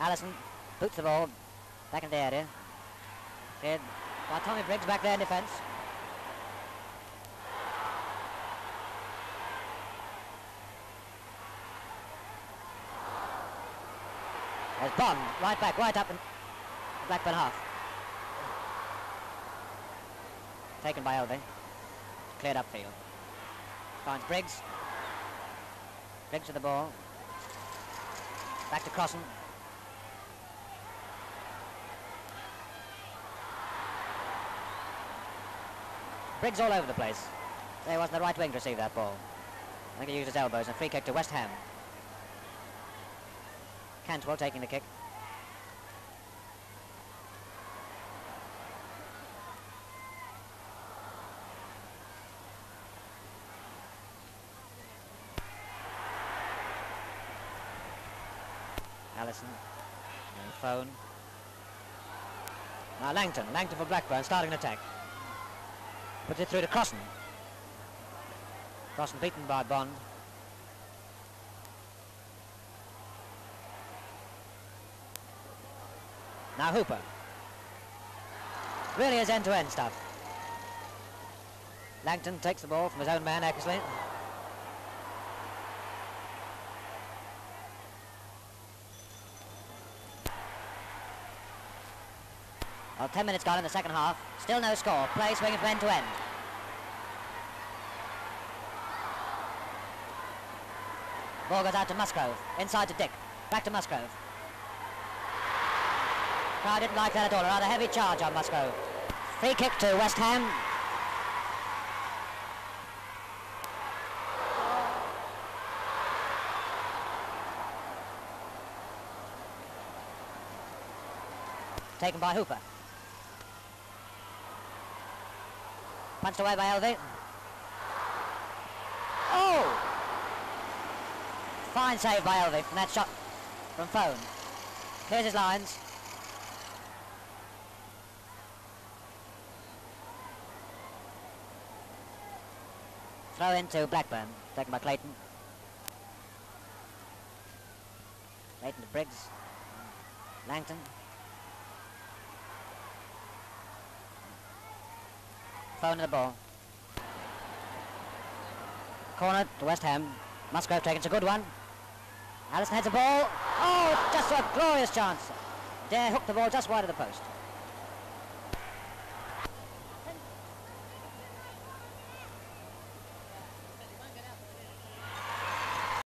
Allison boots the ball back into the area. Okay, by Tommy Briggs back there in defence. There's Bond, right back, right up in Blackburn half. Taken by Elby. Cleared up field. Finds Briggs. Briggs with the ball. Back to Crossan. Briggs all over the place. There wasn't the right wing to receive that ball. I think he used his elbows, and free kick to West Ham. Cantwell taking the kick. Allison. Phone. Now Langton. Langton for Blackburn, starting an attack. Puts it through to Crossan. Crossan beaten by Bond. Now Hooper. Really is end-to-end stuff. Langton takes the ball from his own man, Eckersley. Well, 10 minutes gone in the second half. Still no score. Play swinging from end-to-end. Ball goes out to Musgrove. Inside to Dick. Back to Musgrove. Crowd didn't like that at all. A rather heavy charge on Musgrove. Free kick to West Ham. Taken by Hooper. Punched away by Elvey. Oh! Fine save by Elvey from that shot from Foam. Clears his lines. Throw into Blackburn, taken by Clayton. Clayton to Briggs. Langton. Phone to the ball. Corner to West Ham. Musgrove taken, it's a good one. Allison heads the ball. Oh, just a glorious chance. Dare hooked the ball just wide of the post.